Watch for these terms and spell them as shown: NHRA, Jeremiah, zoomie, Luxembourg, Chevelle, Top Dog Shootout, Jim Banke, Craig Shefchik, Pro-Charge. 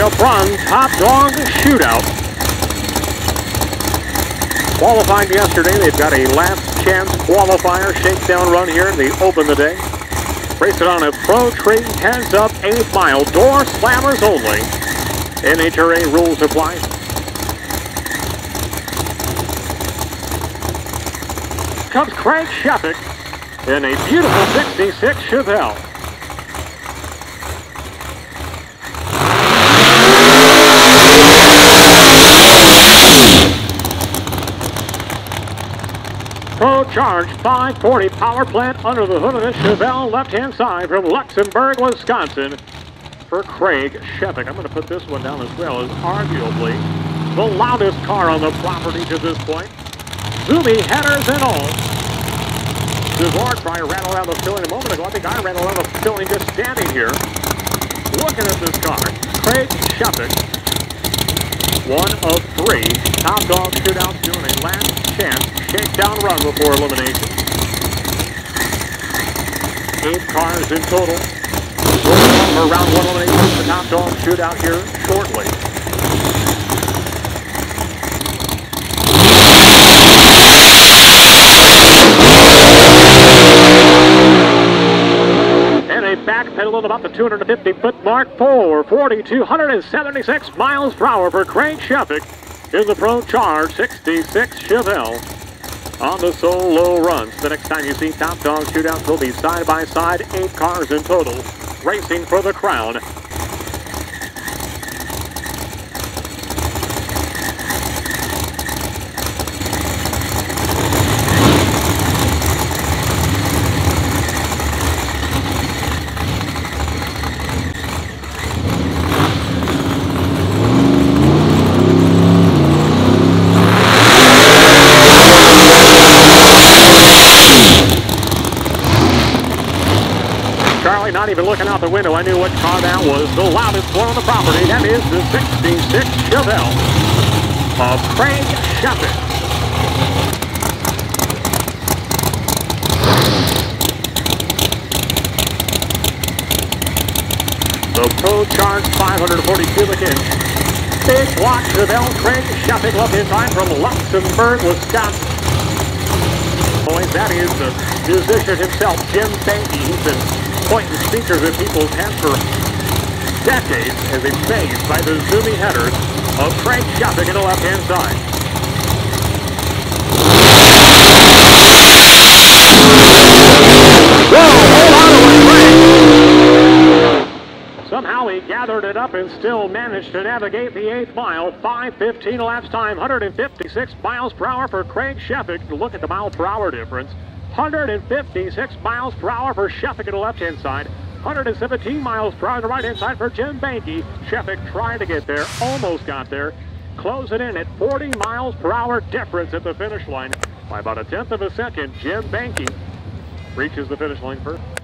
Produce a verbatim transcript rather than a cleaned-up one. show from Top Dog Shootout. Qualifying yesterday, they've got a last chance qualifier shakedown run here in the open today. Race it on a pro tree, heads up, eighth mile, door slammers only. N H R A rules apply. Comes Craig Shefchik in a beautiful sixty-six Chevelle. Pro-Charge five forty power plant under the hood of this Chevelle, left-hand side from Luxembourg, Wisconsin, for Craig Shefchik. I'm going to put this one down as well as arguably the loudest car on the property to this point. Zoomy headers and all. Duvard probably ran around the filling a moment ago. I think I ran around the filling just standing here, looking at this car. Craig Shefchik, one of three Top Dog Shootouts, doing a last chance shakedown run before elimination. Eight cars in total. For round one elimination, the Top Dog Shootout here shortly. And a backpedal of about the two hundred fifty foot mark for four thousand two hundred seventy-six miles per hour for Craig Shefchik in the Pro Charge sixty-six Chevelle on the solo runs. The next time you see Top Dog Shootouts will be side by side, eight cars in total, racing for the crown. Not even looking out the window, I knew what car that was. The loudest one on the property, that is the sixty-six Chevelle of Craig Shefchik. The Pro Charge five forty cubic inch. Big block Chevelle, Craig Shefchik, left in time from Luxembourg, Wisconsin. Boys, that is the musician himself, Jim Banke. He's been pointing speakers at people's heads for decades as amazed by the zoomy headers of Craig Shefchik in the left-hand side. Whoa, hold on to it, Craig! Somehow he gathered it up and still managed to navigate the eighth mile. five fifteen elapsed time, one hundred fifty-six miles per hour for Craig Shefchik. Look at the mile per hour difference. one hundred fifty-six miles per hour for Shefchik on the left-hand side. one hundred seventeen miles per hour on the right-hand side for Jim Banke. Shefchik trying to get there, almost got there. Closing in at forty miles per hour difference at the finish line. By about a tenth of a second, Jim Banke reaches the finish line first.